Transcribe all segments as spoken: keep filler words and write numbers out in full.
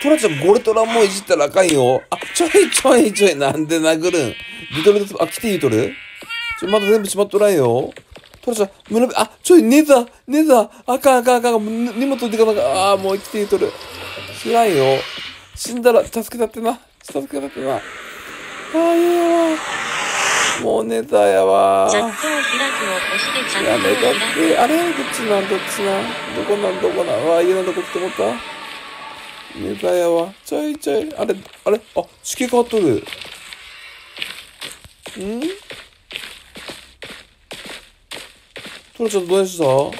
トラちゃん、ゴルトラもいじったらあかんよ。あ、ちょいちょいちょい、なんで殴るん。ビトルです。あ、来てゆとる。ちょ、まだ全部しまっとらんよ。トラちゃん、胸び、あ、ちょい、寝た、寝た。あかんあかんあかん。荷物取ってかなか。あー、もう来てゆとる。知らんよ。死んだら、助けたってな。助けたってな。あー、いやわ。もう寝たやわ。やめとって。あれどっちなんどっちなんどこなんどこなんわー、家のどこって思ったネタやわ。ちょいちょい。あれ、あれあ、地形変わっとる。んトラちゃんどうした？わ、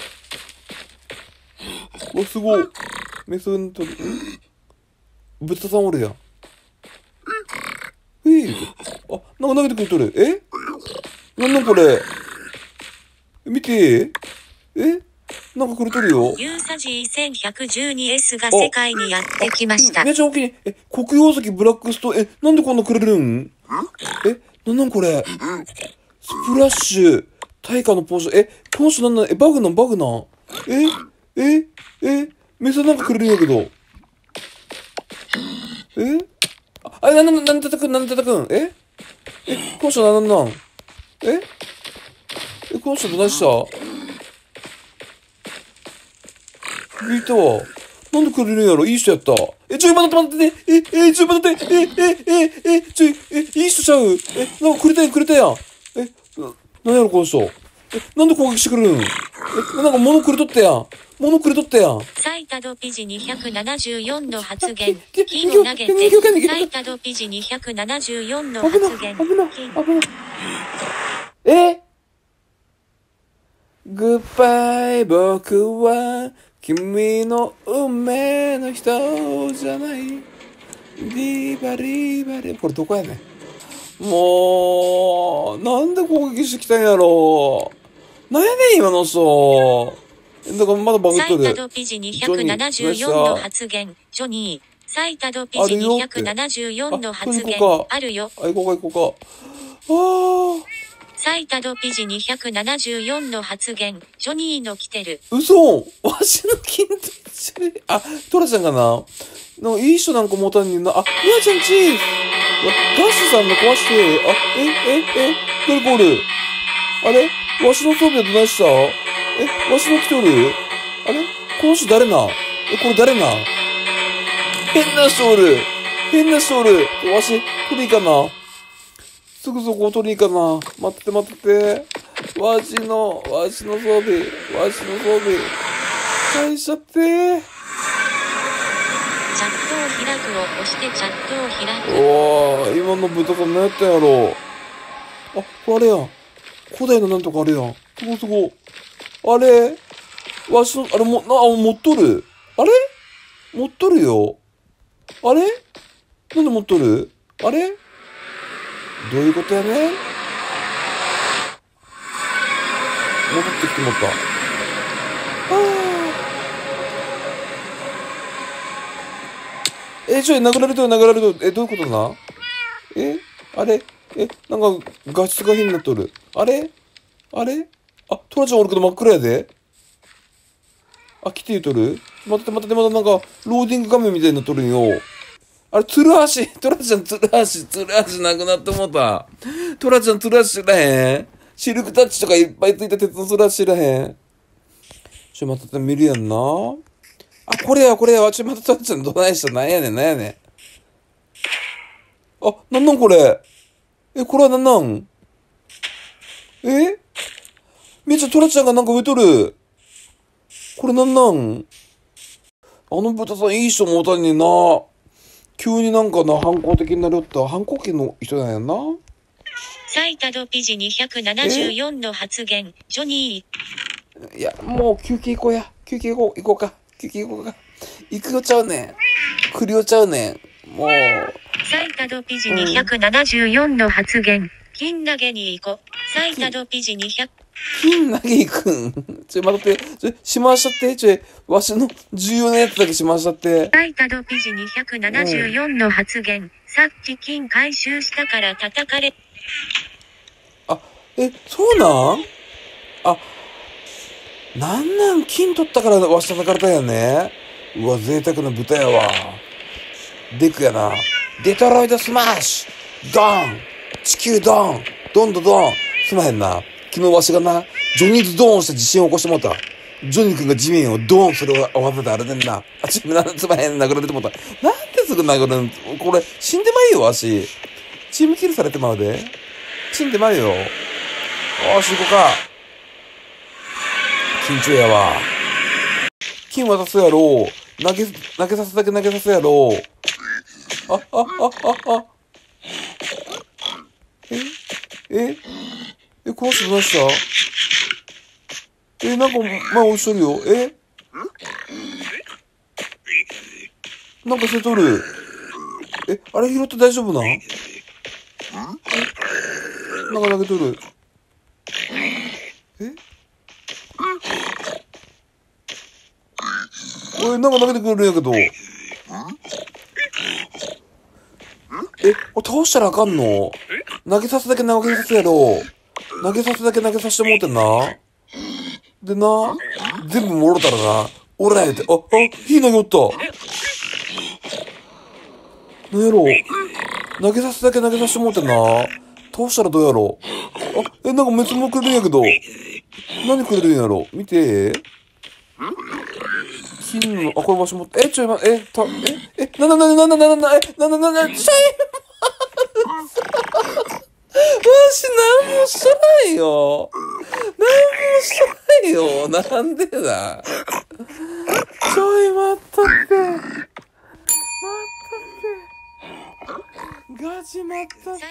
すごい。メスにとる。んブタさんおるやん。えい、あ、なんか投げてくれとる。えなんなんこれ見て。えなんかくれてるよ。ユーサジー いちいちいちにエス が世界にやってきました。めちゃおきに、え、黒曜石ブラックスト、え、なんでこんなくれるん？え、なんなんこれ？スプラッシュ、大化のポーション、え、この人なんなん、え、バグなんバグなんえ、え、え、メスなんかくれるんやけど。えあ、な、な、な、なんで叩くんなんで叩くんええ、この人なんなんなんええ、この人どないした聞いたわ。なんでくれるんやろいい人やった。え、ちょい待って待ってて、ね、え、え、ちょい待ってて、ね、え、え、え、え、ちょい、え、いい人ちゃうえ、なんかくれたやん、くれたやん。え、な、なんやろこの人。え、なんで攻撃してくれるんえ、なんか物くれとったやん。物くれとったやん。サイタドピジにひゃくななじゅうよんの発言。金を投げて、サイタドピジにひゃくななじゅうよんの発言。危ない、危ない、危ない。えグッバイ、僕は、君の運命の人じゃない。リバリバリ。これどこやねん。もう、なんで攻撃してきたんやろう。なんやねん、今の人。だからまだバグっとる。サイタドピジにひゃくななじゅうよんの発言。ジョニー、サイタドピジにひゃくななじゅうよんの発言。あるよ。あ、行こうか、行こうか。ああ。サイタドピジにひゃくななじゅうよんの発言、ジョニーの来てる。嘘わしの金と一緒に。あ、トラちゃんかななんかいい人なんか持たんにな。あ、ミヤちゃんチーズガッシュさんの壊して。あ、え、え、え、ゴールゴール。あれわしの装備はどないしたえ、わしの来ておるあれこの人誰なえ、これ誰な変な人おる変な人おるわし、これいいかなすぐそこを取りに行かな。待って待って。わしの、わしの装備。わしの装備。返しちゃって。チャットを開くを押してチャットを開く。おー、今の豚さん何やったんやろ。あ、これあれやん。古代のなんとかあれやん。すごすご。あれわしの、あれも、な、持っとる。あれ持っとるよ。あれなんで持っとるあれどういうことやね戻ってきてもった。ああ。え、ちょい、殴られとる、殴られとる。え、どういうことなえあれえ、なんか、画質が変になっとる。あれあれあ、トラちゃんおるけど真っ暗やで。あ、来てゆとる待って待って、まだなんか、ローディング画面みたいになっとるんよ。あれ、ツルハシ、トラちゃんツルハシ、ツルハシなくなってもうた。トラちゃんツルハシ知らへんシルクタッチとかいっぱいついた鉄のツルハシ知らへんちょ、また見るやんな。あ、これや、これや。ちょ、またトラちゃんどないしたなんやねん、なんやねん。あ、なんなんこれ。え、これはなんなんえみーちゃん、トラちゃんがなんか植えとる。これなんなんあの豚さんいい人もおたんねんな。急になんかな、反抗的になるった。反抗期の人なんやな。サイタドピジにひゃくななじゅうよんの発言、ジョニー。いや、もう休憩行こうや。休憩行こう、行こうか。休憩行こうか。行くよちゃうねん。くりよちゃうねん。もう。サイタドピジにひゃくななじゅうよんの発言、金投げに行こう。サイタドピジにひゃく。金投げ行くんちょ、待って、ちょ、しまわしちゃって、ちょ、わしの重要なやつだけしまわしちゃって。サイタドピジにひゃくななじゅうよんの発言、うん、さっき金回収したから叩かれ。あ、え、そうなんあ、なんなん金取ったからわし叩かれたよね。うわ、贅沢な豚やわ。デクやな。デトロイトスマッシュドン地球ドンドンドドンすまへんな。昨日わしがな、ジョニーズドーンした地震を起こしてもった。ジョニー君が地面をドーンする合わせてあれでんな。あ、ちなすまへん、殴られてもった。なんですぐ殴るん、これ、死んでまいよ、わし。チームキルされてまうで。死んでまいよ。おーし、行こうか。緊張やわ。金渡すやろ。投げ、投げさすだけ投げさすやろ。あ、あ、あ、あ、あ。えええ、壊してどうした？え、なんか前落ちとるよ。え？なんか捨てとる。え、あれ拾って大丈夫なん？なんか投げとる。え？え、なんか投げてくれるんやけど。え、倒したらあかんの？投げさすだけ投げさすやろ。投げさすだけ投げさせてもうてんな。でな、全部もろたらな、おらやて、あ、あ、火投げおった。なんやろ。投げさすだけ投げさせてもうてんな。倒したらどうやろ。あ、え、なんか滅亡くれるんやけど。何くれるんやろ。見て。金の、あ、これわし持って、え、ちょいま、え、た、え、え、なななななななな、え、なななな、ちょい。わし、なんもしてないよ。なんもしてないよ。なんでだ。ちょい、待ったって。待ったって。ガチ待ったって。